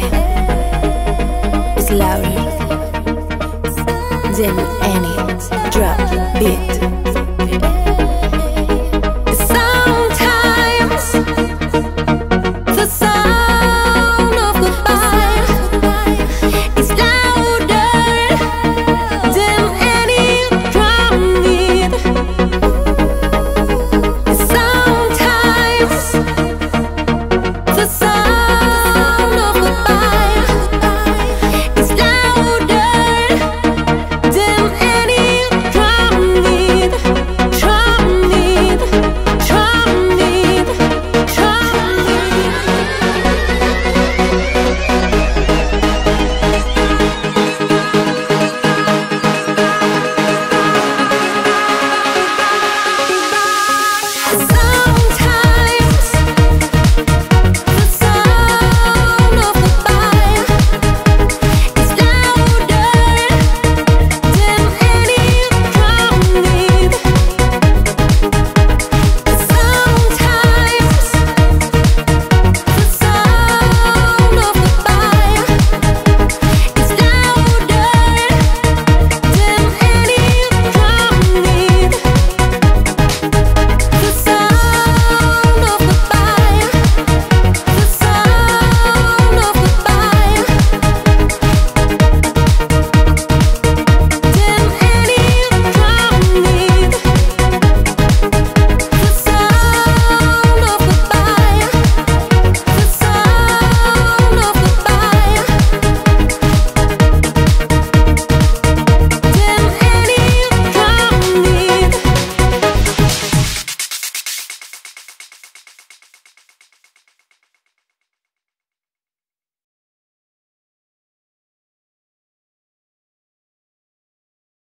time is louder than any drop beat.